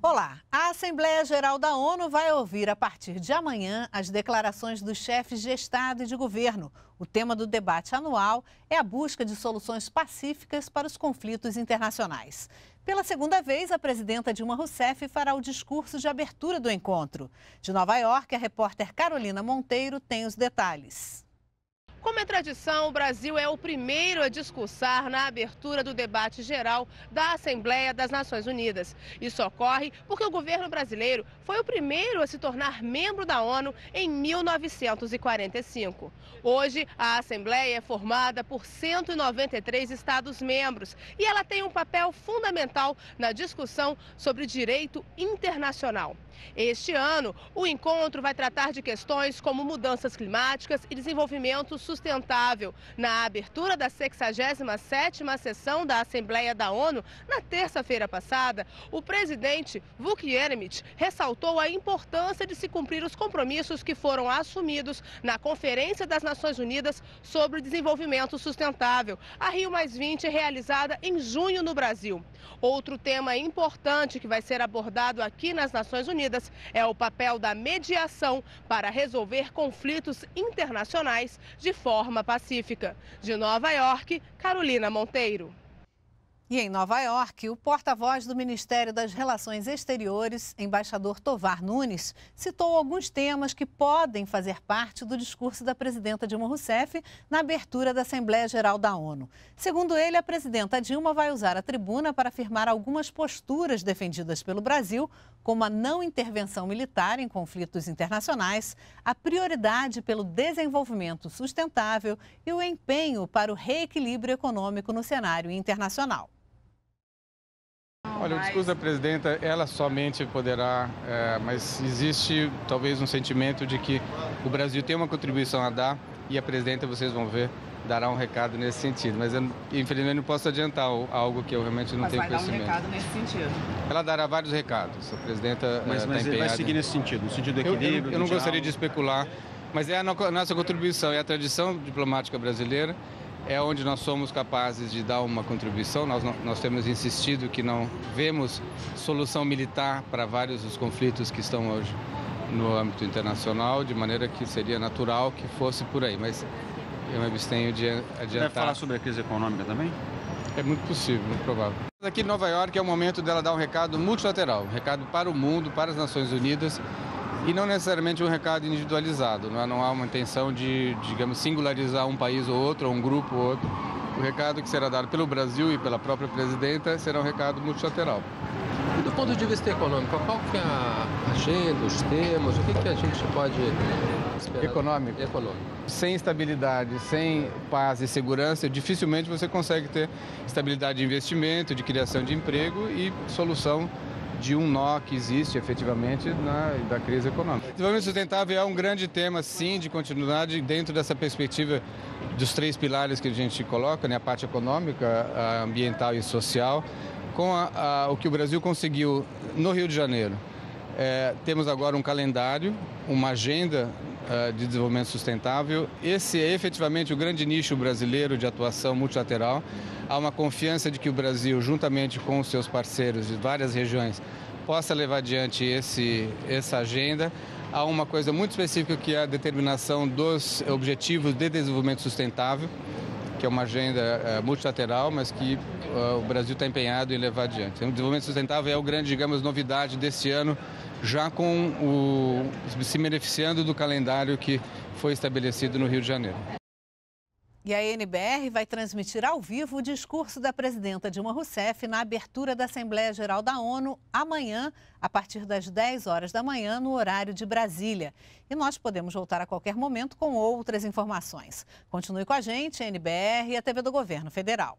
Olá, a Assembleia Geral da ONU vai ouvir a partir de amanhã as declarações dos chefes de Estado e de governo. O tema do debate anual é a busca de soluções pacíficas para os conflitos internacionais. Pela segunda vez, a presidenta Dilma Rousseff fará o discurso de abertura do encontro. De Nova Iorque, a repórter Carolina Monteiro tem os detalhes. Como é tradição, o Brasil é o primeiro a discursar na abertura do debate geral da Assembleia das Nações Unidas. Isso ocorre porque o governo brasileiro foi o primeiro a se tornar membro da ONU em 1945. Hoje, a Assembleia é formada por 193 Estados-membros e ela tem um papel fundamental na discussão sobre direito internacional. Este ano, o encontro vai tratar de questões como mudanças climáticas e desenvolvimento sustentável. Na abertura da 67ª sessão da Assembleia da ONU, na terça-feira passada, o presidente Vuk Jeremić ressaltou a importância de se cumprir os compromissos que foram assumidos na Conferência das Nações Unidas sobre o Desenvolvimento Sustentável, a Rio+20, realizada em junho no Brasil. Outro tema importante que vai ser abordado aqui nas Nações Unidas é o papel da mediação para resolver conflitos internacionais de forma pacífica. De Nova Iorque, Carolina Monteiro. E em Nova Iorque, o porta-voz do Ministério das Relações Exteriores, embaixador Tovar Nunes, citou alguns temas que podem fazer parte do discurso da presidenta Dilma Rousseff na abertura da Assembleia Geral da ONU. Segundo ele, a presidenta Dilma vai usar a tribuna para afirmar algumas posturas defendidas pelo Brasil, como a não intervenção militar em conflitos internacionais, a prioridade pelo desenvolvimento sustentável e o empenho para o reequilíbrio econômico no cenário internacional. Olha, o discurso da presidenta, ela somente poderá, mas existe talvez um sentimento de que o Brasil tem uma contribuição a dar e a presidenta, vocês vão ver, dará um recado nesse sentido. Mas eu, infelizmente, não posso adiantar algo que eu realmente não tenho conhecimento. Mas vai dar um recado nesse sentido? Ela dará vários recados. A presidenta está empenhada. Mas vai seguir nesse sentido, no sentido do equilíbrio? Eu não gostaria de especular, mas é a nossa contribuição, é a tradição diplomática brasileira. É onde nós somos capazes de dar uma contribuição. Nós temos insistido que não vemos solução militar para vários dos conflitos que estão hoje no âmbito internacional, de maneira que seria natural que fosse por aí, mas eu me abstenho de adiantar. Você deve falar sobre a crise econômica também? É muito possível, muito provável. Aqui em Nova Iorque é o momento dela dar um recado multilateral, um recado para o mundo, para as Nações Unidas, e não necessariamente um recado individualizado, não há uma intenção de, digamos, singularizar um país ou outro, ou um grupo ou outro. O recado que será dado pelo Brasil e pela própria presidenta será um recado multilateral. E do ponto de vista econômico, qual que é a agenda, os temas, o que a gente pode esperar? Econômico? Econômico. Sem estabilidade, sem paz e segurança, dificilmente você consegue ter estabilidade de investimento, de criação de emprego e solução de um nó que existe efetivamente da crise econômica. Desenvolvimento sustentável é um grande tema, sim, de continuidade dentro dessa perspectiva dos três pilares que a gente coloca, né? A parte econômica, a ambiental e social, com o que o Brasil conseguiu no Rio de Janeiro. Temos agora um calendário, uma agenda de desenvolvimento sustentável. Esse é efetivamente o grande nicho brasileiro de atuação multilateral. Há uma confiança de que o Brasil, juntamente com os seus parceiros de várias regiões, possa levar adiante essa agenda. Há uma coisa muito específica que é a determinação dos objetivos de desenvolvimento sustentável, que é uma agenda multilateral, mas que o Brasil está empenhado em levar adiante. O desenvolvimento sustentável é o grande, digamos, novidade deste ano, já se beneficiando do calendário que foi estabelecido no Rio de Janeiro. E a NBR vai transmitir ao vivo o discurso da presidenta Dilma Rousseff na abertura da Assembleia Geral da ONU amanhã, a partir das 10 horas da manhã, no horário de Brasília. E nós podemos voltar a qualquer momento com outras informações. Continue com a gente, NBR e a TV do Governo Federal.